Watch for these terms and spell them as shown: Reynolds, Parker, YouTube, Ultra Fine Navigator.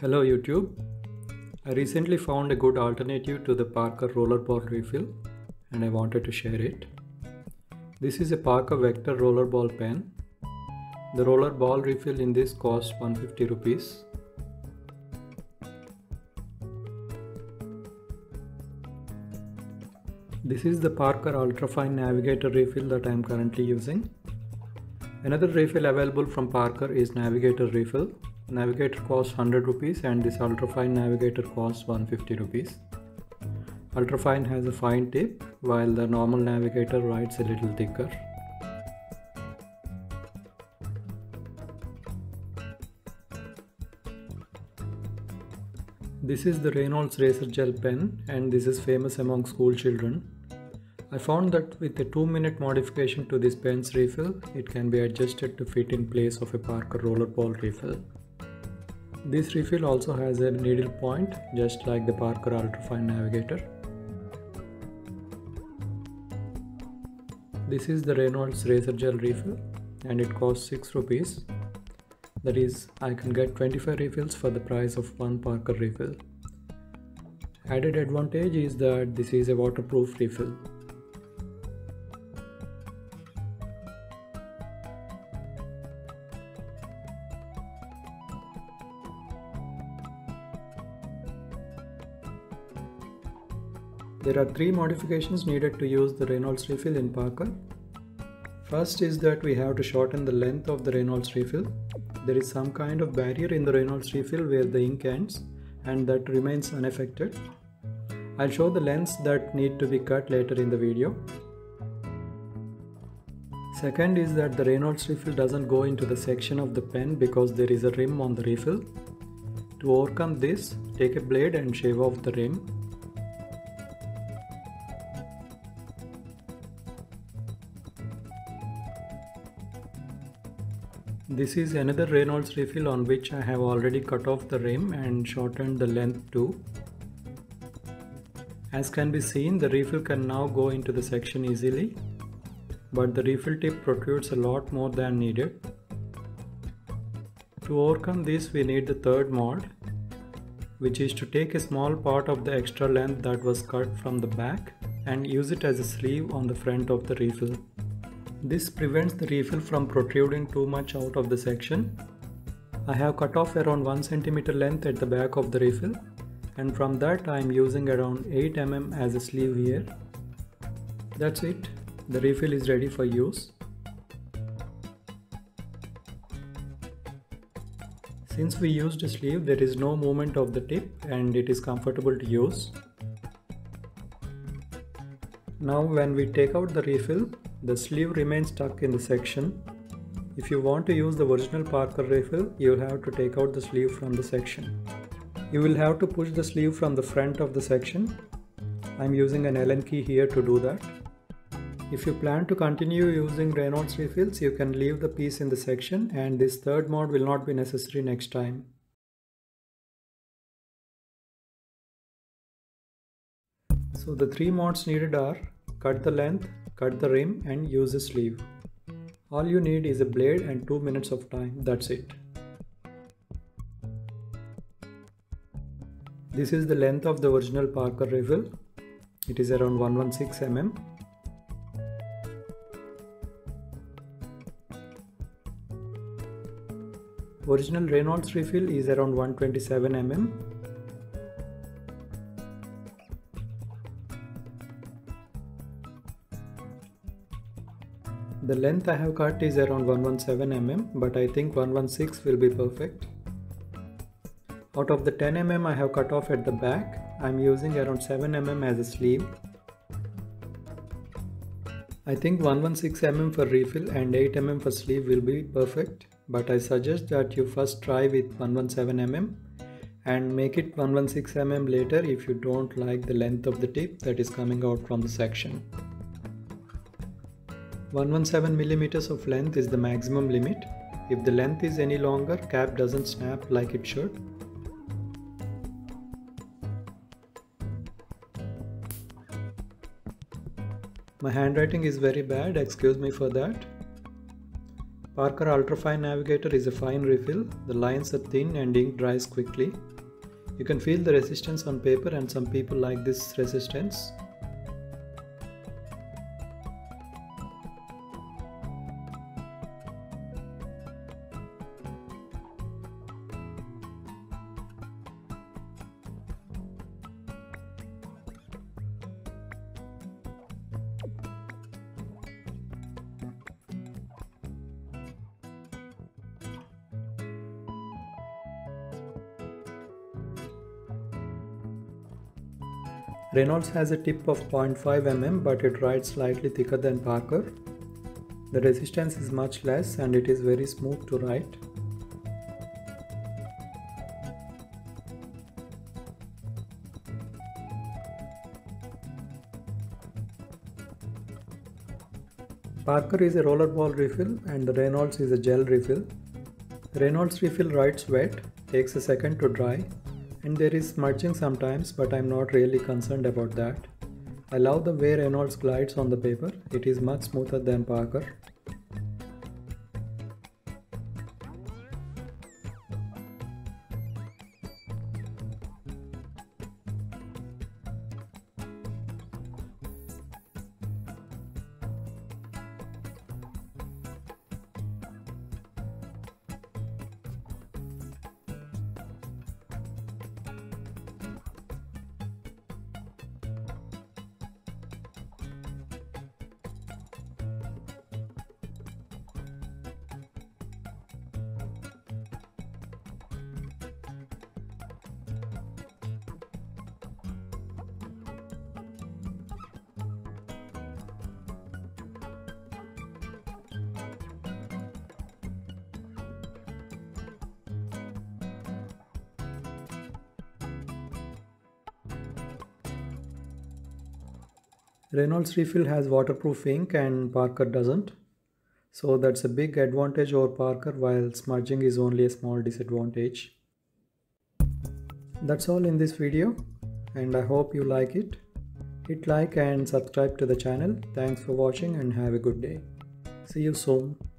Hello YouTube. I recently found a good alternative to the Parker rollerball refill and I wanted to share it. This is a Parker Vector rollerball pen. The rollerball refill in this costs 150 rupees. This is the Parker Ultra Fine Navigator refill that I am currently using. Another refill available from Parker is Navigator refill. Navigator costs 100 rupees and this Ultrafine Navigator costs 150 rupees. Ultrafine has a fine tip while the normal Navigator writes a little thicker. This is the Reynolds Racer Gel pen and this is famous among school children. I found that with a 2-minute modification to this pen's refill, it can be adjusted to fit in place of a Parker rollerball refill. This refill also has a needle point, just like the Parker Ultrafine Navigator. This is the Reynolds Racer Gel refill and it costs 6 rupees. That is, I can get 25 refills for the price of one Parker refill. Added advantage is that this is a waterproof refill. There are 3 modifications needed to use the Reynolds refill in Parker. First is that we have to shorten the length of the Reynolds refill. There is some kind of barrier in the Reynolds refill where the ink ends and that remains unaffected. I'll show the lengths that need to be cut later in the video. Second is that the Reynolds refill doesn't go into the section of the pen because there is a rim on the refill. To overcome this, take a blade and shave off the rim. This is another Reynolds refill on which I have already cut off the rim and shortened the length too. As can be seen, the refill can now go into the section easily, but the refill tip protrudes a lot more than needed. To overcome this, we need the third mod, which is to take a small part of the extra length that was cut from the back and use it as a sleeve on the front of the refill. This prevents the refill from protruding too much out of the section. I have cut off around 1 cm length at the back of the refill and from that I am using around 8 mm as a sleeve here. That's it, the refill is ready for use. Since we used a sleeve, there is no movement of the tip and it is comfortable to use. Now when we take out the refill, the sleeve remains stuck in the section. If you want to use the original Parker refill, you'll have to take out the sleeve from the section. You will have to push the sleeve from the front of the section. I'm using an Allen key here to do that. If you plan to continue using Reynolds refills, you can leave the piece in the section and this third mod will not be necessary next time. So the 3 mods needed are cut the length, cut the rim and use a sleeve. All you need is a blade and 2 minutes of time, that's it. This is the length of the original Parker refill. It is around 116 mm. Original Reynolds refill is around 127 mm. The length I have cut is around 117 mm, but I think 116 will be perfect. Out of the 10 mm I have cut off at the back, I am using around 7 mm as a sleeve. I think 116 mm for refill and 8 mm for sleeve will be perfect, but I suggest that you first try with 117 mm and make it 116 mm later if you don't like the length of the tip that is coming out from the section. 117 mm of length is the maximum limit. If the length is any longer, cap doesn't snap like it should. My handwriting is very bad, excuse me for that. Parker Ultra Fine Navigator is a fine refill. The lines are thin and ink dries quickly. You can feel the resistance on paper, and some people like this resistance. Reynolds has a tip of 0.5 mm but it rides slightly thicker than Parker. The resistance is much less and it is very smooth to ride. Parker is a rollerball refill and the Reynolds is a gel refill. Reynolds refill rides wet, takes a second to dry. And there is smudging sometimes, but I'm not really concerned about that. I love the way Reynolds glides on the paper. It is much smoother than Parker. Reynolds refill has waterproof ink and Parker doesn't, so that's a big advantage over Parker, while smudging is only a small disadvantage. That's all in this video and I hope you like it. Hit like and subscribe to the channel. Thanks for watching and have a good day. See you soon.